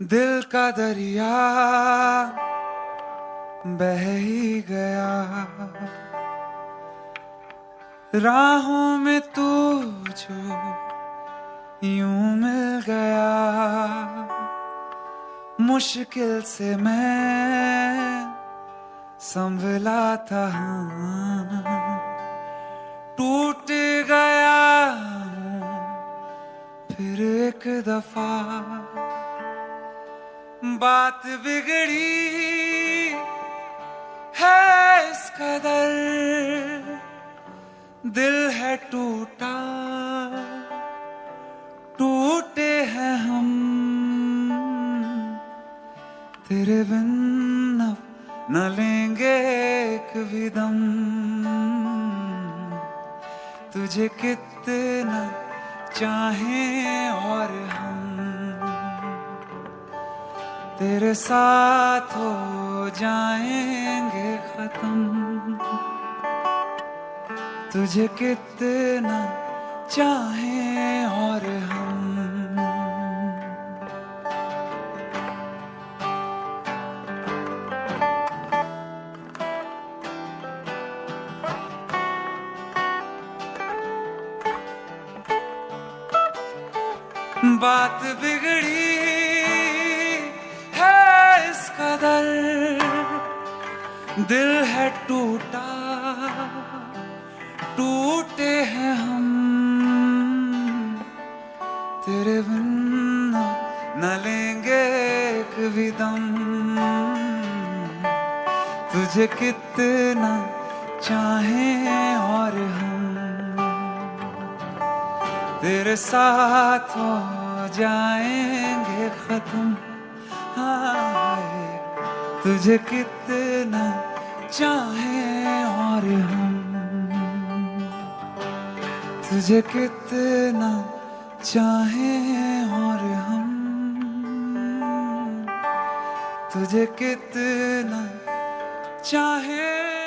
दिल का दरिया बह ही गया, राहों में तू जो यूं मिल गया, मुश्किल से मैं संभला था, टूट गया फिर एक दफा, बात बिगड़ी है इस कदर, दिल है टूटा टूटे हैं हम, तेरे बिन न लेंगे एक भी दम। तुझे कितना चाहें और हम, तेरे साथ हो जाएंगे खत्म। तुझे कितना चाहें और हम। बात बिगड़ी है इस कदर, दिल है टूटा टूटे हैं हम, तेरे बिन न लेंगे एक भी दम। तुझे कितना चाहें और हम, तेरे साथ हो जाएंगे खत्म। तुझे कितना चाहें और हम, तुझे कितना चाहें और हम, तुझे कितना चाहें।